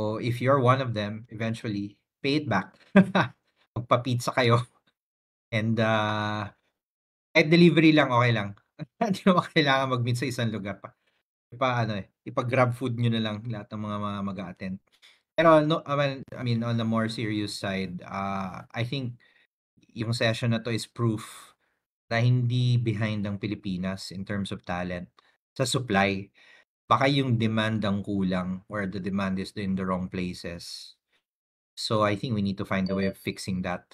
So if you're one of them, eventually pay it back. Magpa-pizza kayo. And kahit delivery lang, okay lang. Hindi mo kailangan mag-meet sa isang lugar pa. Ipag-grab food nyo na lang lahat ng mga mag-a-attend. Pero no, I mean, on the more serious side, I think yung session na to is proof na hindi behind ang Pilipinas in terms of talent sa supply. Baka yung demand ang kulang or the demand is in the wrong places. So I think we need to find a way of fixing that.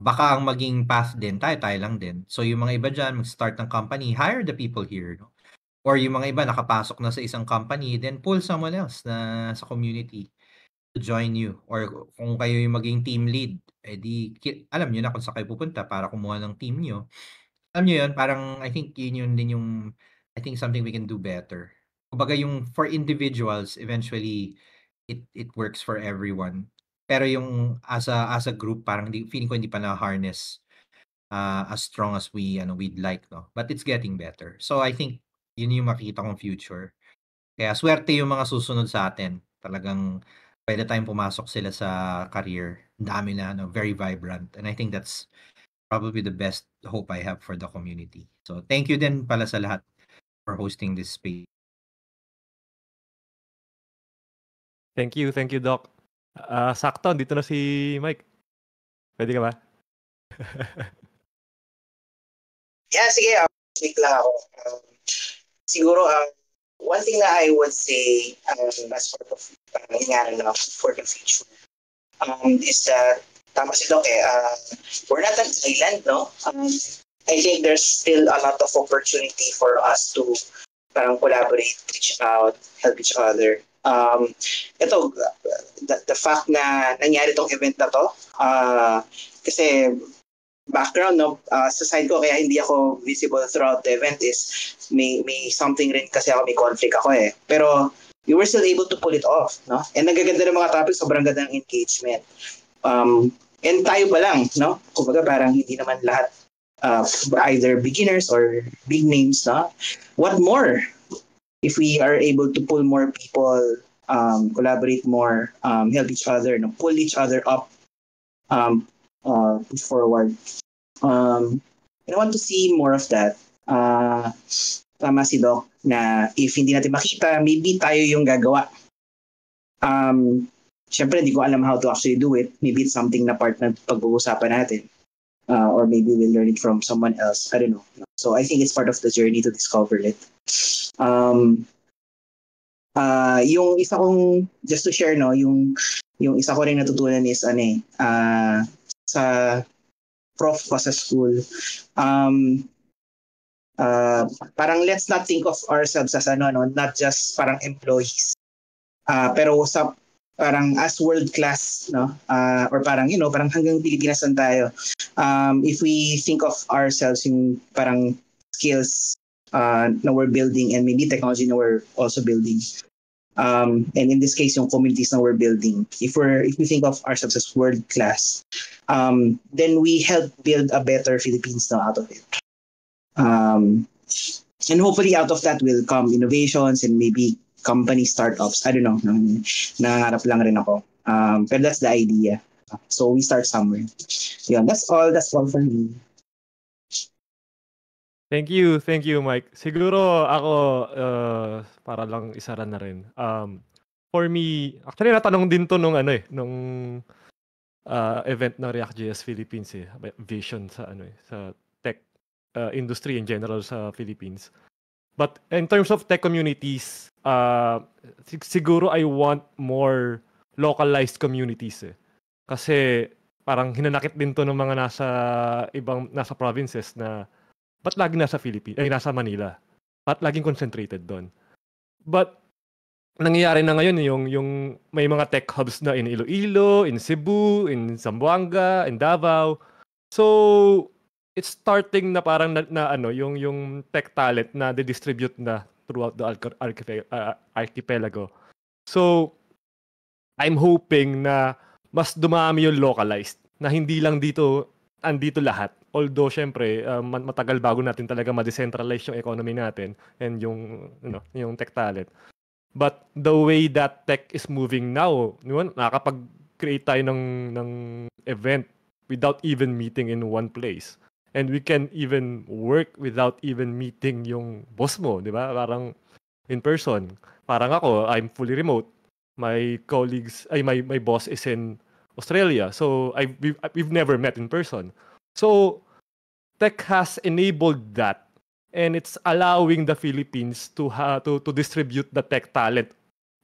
Baka ang maging path din, tayo lang din. So yung mga iba dyan, mag-start ng company, hire the people here, no? Or yung mga iba nakapasok na sa isang company, then pull someone else na sa community to join you. Or kung kayo yung maging team lead, edi alam nyo na kung saan kayo pupunta para kumuha ng team nyo. Alam nyo yun, parang I think yun din yung, I think something we can do better. Kumbaga yung for individuals, eventually it works for everyone. Pero yung as a group, parang feeling ko hindi pa na-harness as strong as we'd like. No? But it's getting better. So I think yun yung makikita kong future. Kaya swerte yung mga susunod sa atin. Talagang by the time pumasok sila sa career, dami na, no? Very vibrant. And I think that's probably the best hope I have for the community. So thank you din pala sa lahat for hosting this space. Thank you, Doc. Sakto, dito na si Mike. Pwede ka ba? Yeah, sige. Speak lang ako. Siguro, one thing that I would say as part of for the future is that, tama si Doc eh, we're not an island, no? I think there's still a lot of opportunity for us to parang collaborate, reach out, help each other. Ito, the fact na nangyari tong event na to, kasi background, no, sa side ko kaya hindi ako visible throughout the event is may something rin kasi ako, may conflict ako eh, pero we were still able to pull it off, no? And nagaganda ng mga topics, sobrang ganda ng engagement, and tayo ba lang, no? Kumbaga parang hindi naman lahat either beginners or big names, no? What more if we are able to pull more people, collaborate more, help each other, no? Pull each other up, push forward. I want to see more of that. Tama si Doc na if hindi natin makita, maybe tayo yung gagawa. Siyempre, hindi ko alam how to actually do it. Maybe it's something na part na pag-uusapan natin. Or maybe we'll learn it from someone else. I don't know. So I think it's part of the journey to discover it. Yung isa kong, just to share, no, yung isa ko rin natutunan is sa prof ko sa school, parang let's not think of ourselves as not just parang employees, pero sa parang as world class, no? Or parang parang hanggang Pilipinas lang tayo. If we think of ourselves yung parang skills na we're building and maybe technology na we're also building, and in this case yung communities na we're building, if we think of ourselves as world class, then we help build a better Philippines now out of it, and hopefully out of that will come innovations and maybe company startups. I don't know, nangarap lang rin ako, but that's the idea, so we start somewhere. Yeah, that's all for me. Thank you, Mike. Siguro ako, para lang isara na rin. For me, actually natanong din to nung event ng React.js Philippines eh, vision sa sa tech industry in general sa Philippines. But in terms of tech communities, siguro I want more localized communities eh. Kasi parang hinanakit din to ng mga nasa provinces na ba't lagi nasa Manila? Ba't laging concentrated doon? But nangyayari na ngayon yung may mga tech hubs na in Iloilo, in Cebu, in Zamboanga, in Davao. So it's starting na parang yung tech talent na distribute na throughout the archipelago. So I'm hoping na mas dumami yung localized, na hindi lang dito andito lahat. Although syempre matagal bago natin talaga ma-decentralize yung economy natin and yung tech talent. But the way that tech is moving now, nakakapag-create tayo ng event without even meeting in one place. And we can even work without even meeting yung boss mo, di ba? Parang in person. Parang ako, I'm fully remote. My colleagues, my boss is in Australia. So we've never met in person. So tech has enabled that. And it's allowing the Philippines to distribute the tech talent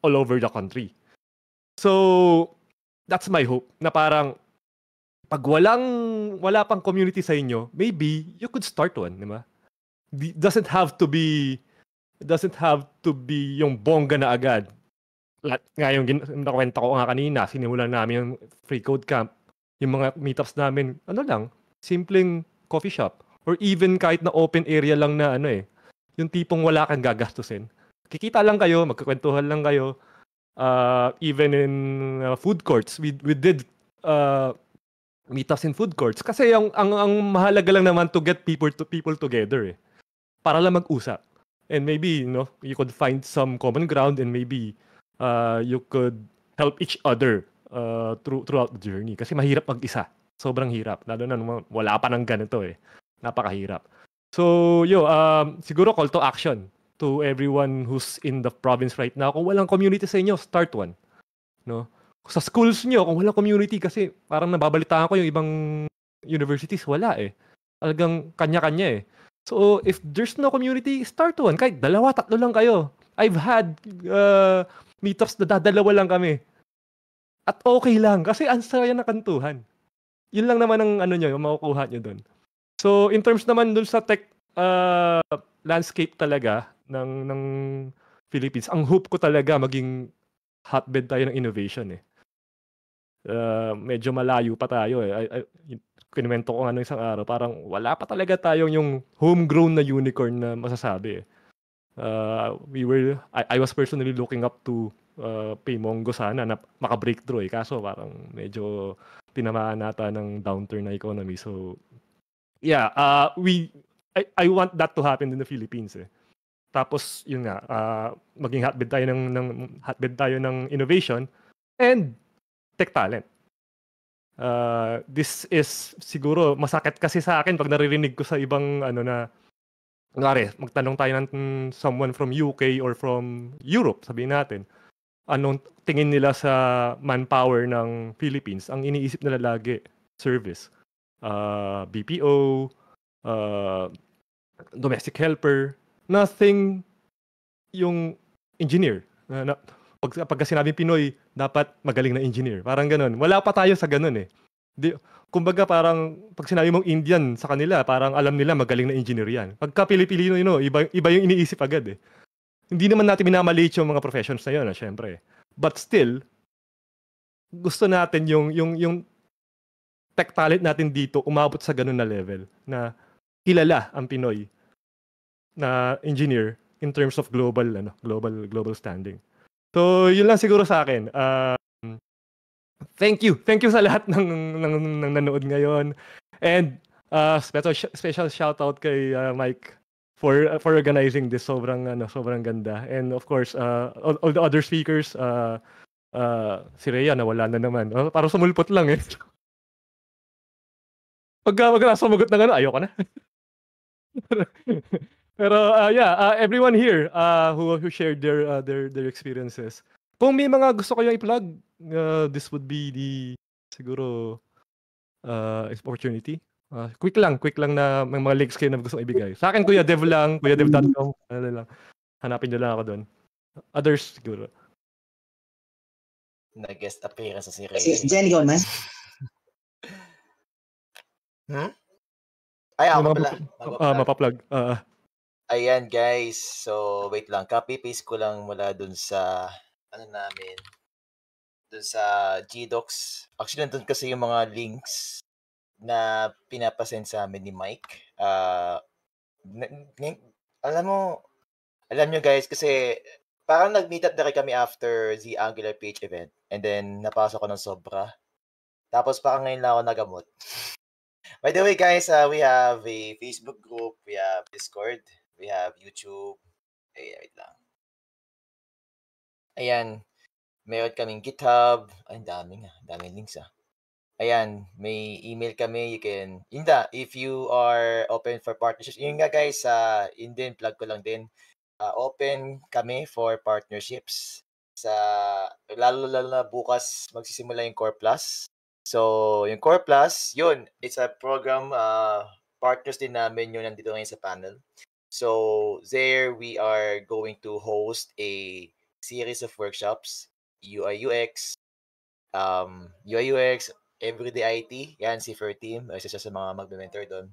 all over the country. So that's my hope. Na parang pag wala pang community sa inyo, maybe you could start one, di ba? Doesn't have to be yung bongga na agad. Ngayon nakwento ko nga kanina, sinimulan namin yung Free Code Camp. Yung mga meetups namin, simpleng coffee shop. Or even kahit na open area lang na yung tipong wala kang gagastusin. Kikita lang kayo, magkakwentuhan lang kayo. Even in food courts, we did meetups in food courts. Kasi ang mahalaga lang naman to get people together. Para lang mag-usap. And maybe, you could find some common ground and maybe you could help each other throughout the journey. Kasi mahirap mag-isa. Sobrang hirap. Lalo na wala pa ng ganito Napakahirap. So, siguro call to action to everyone who's in the province right now. Kung walang community sa inyo, start one. No? Sa schools nyo, kung walang community, kasi parang nababalitaan ko yung ibang universities, wala Talagang kanya-kanya So, if there's no community, start one. Kahit dalawa, tatlo lang kayo. I've had meetups na dalawa lang kami. At okay lang, kasi ang saya na kantuhan. Yun lang naman ang yung makukuha nyo doon. So, in terms naman dun sa tech landscape talaga ng Philippines, ang hope ko talaga maging hotbed tayo ng innovation medyo malayo pa tayo Kinuwento ko isang araw, parang wala pa talaga tayong yung homegrown na unicorn na masasabi I was personally looking up to Paymongo sana na maka-breakthrough Kaso parang medyo tinamaan nata ng downturn na economy. So, I want that to happen in the Philippines Tapos yun nga, maging hotbed tayo ng innovation and tech talent. This is siguro masakit kasi sa akin pag naririnig ko sa ibang magtanong tayo ng someone from UK or from Europe, sabihin natin. Anong tingin nila sa manpower ng Philippines? Ang iniisip nila lagi, service. BPO, domestic helper, nothing yung engineer. Pag sinabing Pinoy, dapat magaling na engineer. Parang ganun. Wala pa tayo sa ganun Kumbaga parang pag sinabi mong Indian sa kanila, parang alam nila magaling na engineer yan. Pagka Pilipino, iba yung iniisip agad Hindi naman natin minamaliit yung mga professions na yun, syempre. But still, gusto natin yung tech talent natin dito umabot sa ganun na level na kilala ang Pinoy na engineer in terms of global standing. So, yun lang siguro sa akin. Thank you. Thank you sa lahat ng nanood ngayon. And special shout out kay Mike for organizing this. Sobrang ganda. And of course, all the other speakers, si Rhea nawala na naman. Parang sumulpot lang Pag nasumagot na gano'n, ayoko na. Pero everyone here who shared their experiences. Kung may mga gusto kayong i-plug, this would be the siguro opportunity. Quick lang na may mga links kayo na gusto ibigay. Sa akin Kuya Dev lang, kuyadev.com lang. Hanapin niyo lang ako doon. Others siguro. Nag-guest appearance sa series. This is Jenny Gomez. Ay, ako pala. Mapaplug. Ayan, guys. So, wait lang. Copy-paste ko lang mula dun sa, dun sa G-Docs. Actually, nandun kasi yung mga links na pinapasend sa amin ni Mike. Alam nyo, guys, kasi parang nag-meet up na rin kami after the Angular Page event. And then, napasok ko ng sobra. Tapos, parang ngayon lang ako nagamot. By the way, guys, we have a Facebook group, we have Discord, we have YouTube. Wait lang. Ayan, meron kaming GitHub. Ay, dami nga. Daming links ah. Ayan, may email kami. You can, yun da, if you are open for partnerships. Yun nga guys, yun din, plug ko lang din. Open kami for partnerships. Sa, lalo na bukas magsisimula yung Core Plus. So, yung Core Plus, yun, it's a program, partners din namin yun nandito ngayon sa panel. So, there we are going to host a series of workshops, UIUX, Everyday IT, Yancy Fertim, isa siya sa mga mag-mentor doon.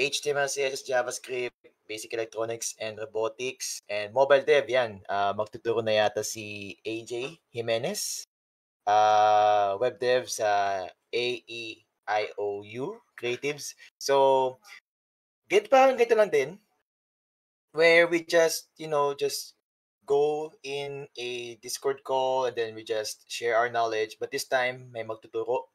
HTML, CSS, JavaScript, Basic Electronics and Robotics, and Mobile Dev, yan. Magtuturo na yata si AJ Jimenez. Web Dev sa AEIOU creatives. So, parang ganito lang din, where we just, you know, just go in a Discord call and then we just share our knowledge. But this time, may magtuturo.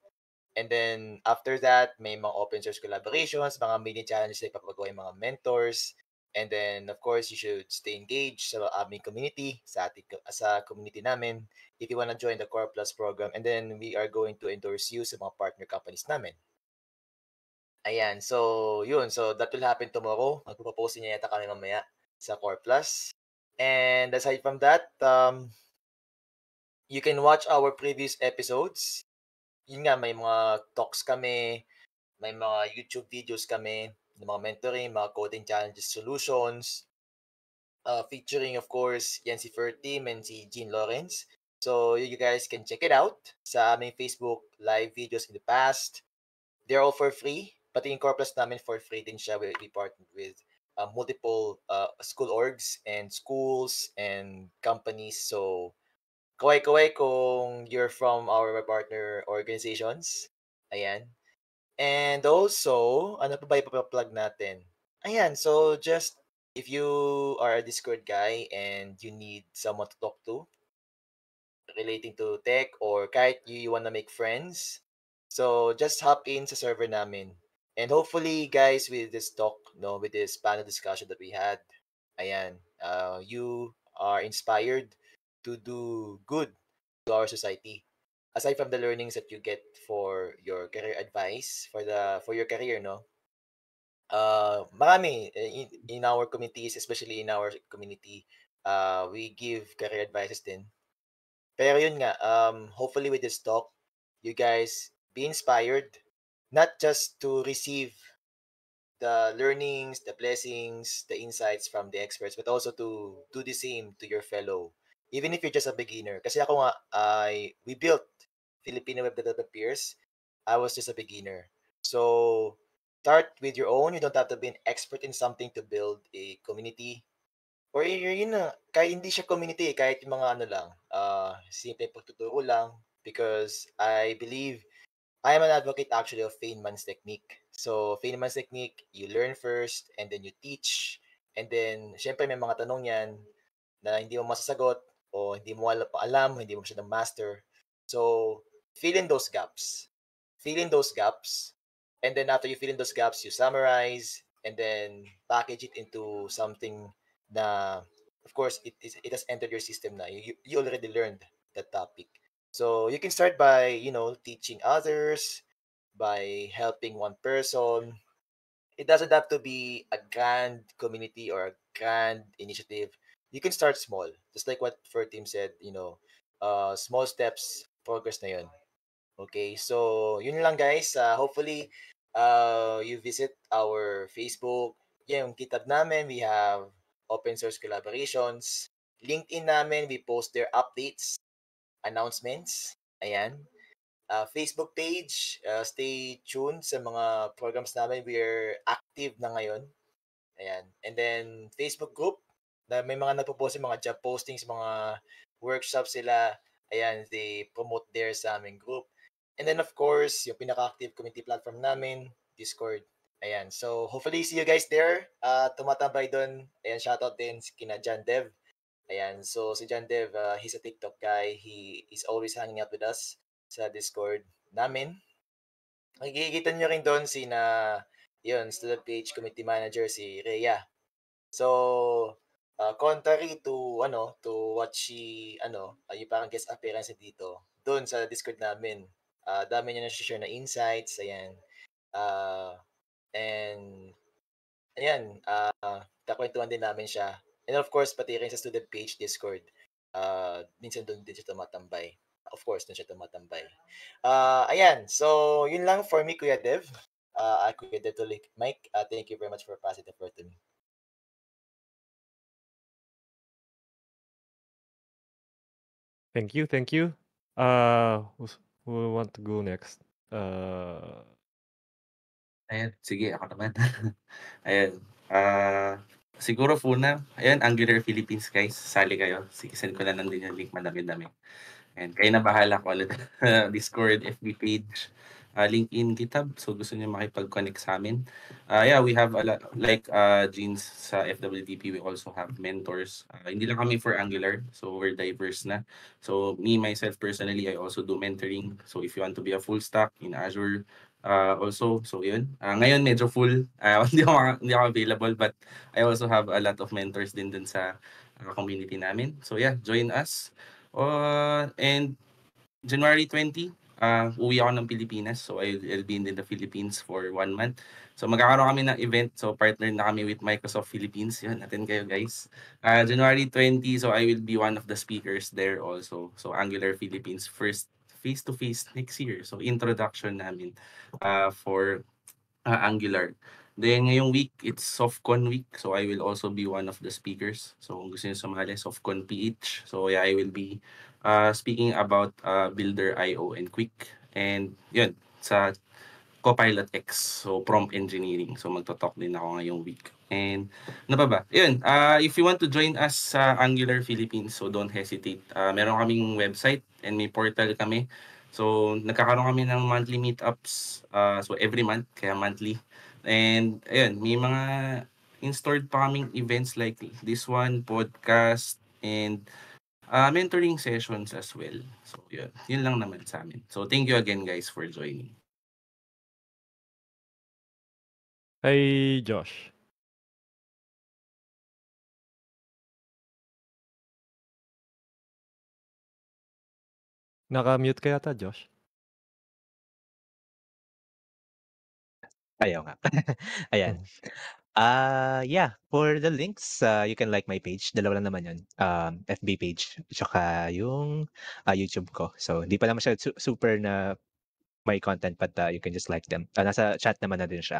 And then, after that, may mga open source collaborations, mga mini-challenges na ipapagawa yung mga mentors. And then, of course, you should stay engaged sa aming community, sa community namin, if you want to join the Core Plus program. And then, we are going to endorse you sa mga partner companies namin. Ayan. So, yun. So, that will happen tomorrow. Magpapost niya yata kami mamaya sa Core Plus. And aside from that, you can watch our previous episodes. Yun nga, may mga talks kami, may mga YouTube videos kami, mga mentoring, mga coding challenges, solutions, featuring, of course, Yancy Fertim and si Jean Lawrence. So you guys can check it out sa aming Facebook live videos in the past. They're all for free, pati yung Core Plus namin for free din siya. We partnered with multiple school orgs and schools and companies. So, kaway-kaway kung you're from our partner organizations. Ayan. And also, ano pa ba ipaplug natin? Ayan, so just, if you are a Discord guy and you need someone to talk to, relating to tech, or kahit you wanna make friends, so just hop in sa server namin. And hopefully, guys, with this talk, no, with this panel discussion that we had, ayan, you are inspired to do good to our society. Aside from the learnings that you get for your career advice, for your career, no? Marami in our communities, especially in our community, we give career advices din. Pero yun nga, hopefully with this talk, you guys be inspired, not just to receive the learnings, the blessings, the insights from the experts, but also to do the same to your fellow. Even if you're just a beginner. Kasi ako nga, we built Filipino Web Developer Peers. I was just a beginner. So, start with your own. You don't have to be an expert in something to build a community. Or yun na, kahit hindi siya community, kahit yung mga ano lang, simple pagtuturo lang. Because I believe, I am an advocate actually of Feynman's Technique. So, Feynman's Technique, you learn first, and then you teach. And then, syempre may mga tanong yan na hindi mo masasagot, o hindi mo alam, hindi mo siya na-master. So, fill in those gaps. Fill in those gaps. And then after you fill in those gaps, you summarize and then package it into something na, of course, it has entered your system na. You already learned that topic. So, you can start by, you know, teaching others, by helping one person. It doesn't have to be a grand community or a grand initiative. You can start small. Just like what Fertim said, you know, small steps, progress na yun. Okay, so yun lang guys. Hopefully, you visit our Facebook. Yung GitHub namin, we have open source collaborations. LinkedIn namin, we post their updates, announcements. Ayan. Facebook page, stay tuned sa mga programs namin. We're active na ngayon. Ayan. And then, Facebook group, na may mga nagpo-post yung mga job postings, mga workshops sila. Ayan, they promote there sa aming group. And then, of course, yung pinaka-active community platform namin, Discord. Ayan, so hopefully see you guys there. Tumatambay doon. Ayan, shoutout din si Kina John Dev. Ayan, so si John Dev, he's a TikTok guy. He is always hanging out with us sa Discord namin. Makikita nyo rin doon si na, yun, student page community manager, si Rhea. So, Contrary to what she ay parang guest appearance dito doon sa Discord namin. Dami niya na-share na insights, ayan. And ayan, kakwentuhan din namin siya. And of course, pati rin sa student page Discord. Minsan doon din siya tumatambay. Of course, doon siya tumatambay. Ayan, so yun lang for me, Kuya Dev. Kuya Dev to Mike, thank you very much for passing the floor to me. Thank you, thank you. Who want to go next? Ayan, sige, ako naman. Ayan. Siguro po na, ayan, Angular Philippines, guys. Sali kayo. Sige, send ko na lang din yung link, madami-dami. And kayo na bahala ko ulit. Discord, FB page, LinkedIn, GitHub. So gusto niyo makipag-connect sa amin. Yeah, we have a lot, like Jeans sa FWDP, we also have mentors. Hindi lang kami for Angular, so we're diverse na. So me, myself, personally, I also do mentoring. So if you want to be a full stack in Azure, also, so yun. Ngayon medyo full, hindi ako available, but I also have a lot of mentors din dun sa community namin. So yeah, join us. And January 20, uwi ako ng Pilipinas, so I'll be in the Philippines for 1 month. So magkakaroon kami ng event, so partner na kami with Microsoft Philippines. Yun, attend kayo guys. January 20, so I will be one of the speakers there also. So Angular Philippines first face-to-face next year. So introduction namin for Angular. Then ngayong week, it's SoftCon week. So I will also be one of the speakers. So kung gusto nyo sumali, SoftCon PH. So yeah, I will be speaking about Builder I.O. and Quick. And yun, sa Copilot X. So prompt engineering. So magtotalk din ako ngayong week. And ano pa ba? Yun, if you want to join us sa Angular Philippines, so don't hesitate. Meron kaming website and may portal kami. So nagkakaroon kami ng monthly meetups. So every month, kaya monthly. And ayun, may mga in-stored pa kaming events like this one, podcast, and mentoring sessions as well. So yun, yun lang naman sa amin. So thank you again guys for joining. Hey, Josh. Naka-mute ka yata, Josh? Ayaw nga. Ayan. Yeah, for the links, you can like my page. Dalawa lang naman yun. FB page. Tsaka yung YouTube ko. So, hindi pa naman siya super na may content, but you can just like them. Nasa chat naman na din siya.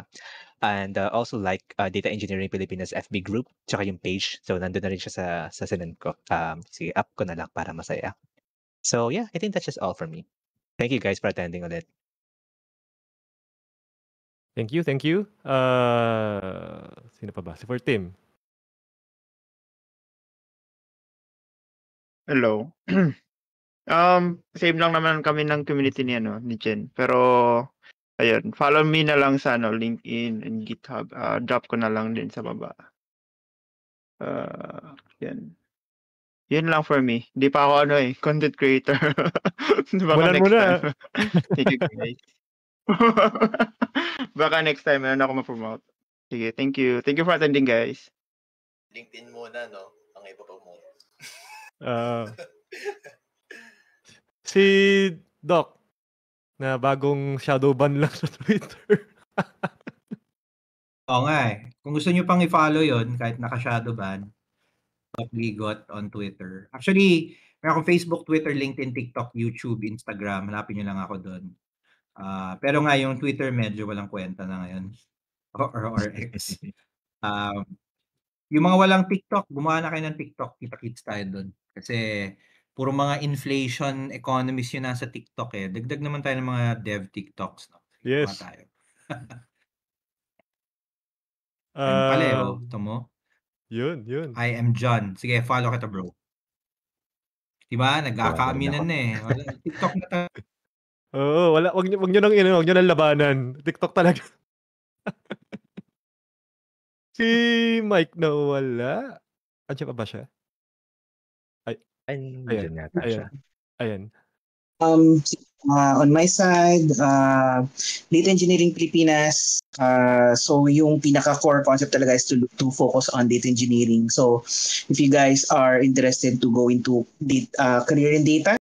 And also like Data Engineering Pilipinas FB group, tsaka yung page. So, nandun na rin siya sa sinan ko. Sige, up ko na lang para masaya. So yeah, I think that's just all for me. Thank you guys for attending ulit. Thank you, thank you. Sino pa ba? Si Fertim. Hello. Same lang naman kami ng community ni Jen. Pero ayun, follow me na lang sa LinkedIn and GitHub. Drop ko na lang din sa baba. Yan. Yun lang for me. Hindi pa ako content creator. Baka next time. Thank you guys. Baka next time, ako ma-promote. Sige, thank you. Thank you for attending guys. LinkedIn muna, no? Ang iba pa mo. Si Doc, na bagong shadow ban lang sa Twitter. Oo nga eh. Kung gusto nyo pang i-follow yun, kahit naka-shadow ban, we got on Twitter. Actually, may akong Facebook, Twitter, LinkedIn, TikTok, YouTube, Instagram. Hanapin nyo lang ako doon. Pero nga yung Twitter medyo walang kwenta na ngayon. Or X. Yung mga walang TikTok, gumawa na kayo ng TikTok. Kita-kits tayo doon. Kasi puro mga inflation economists yun nasa TikTok eh. Dagdag naman tayo ng mga dev TikToks. No? Yes. Tayo. Paleo, ito mo. Yun. I am John. Sige, follow kita, bro. Diba? Nag-aakaaminan eh. Wala, TikTok na tayo. Oo, wala. Huwag nyo nang labanan. TikTok talaga. Si Mike na wala. Andiyan pa ba siya? Ayan. Ayan. On my side, Data Engineering Pilipinas. So yung pinaka-core concept talaga is to focus on data engineering. So if you guys are interested to go into career in data,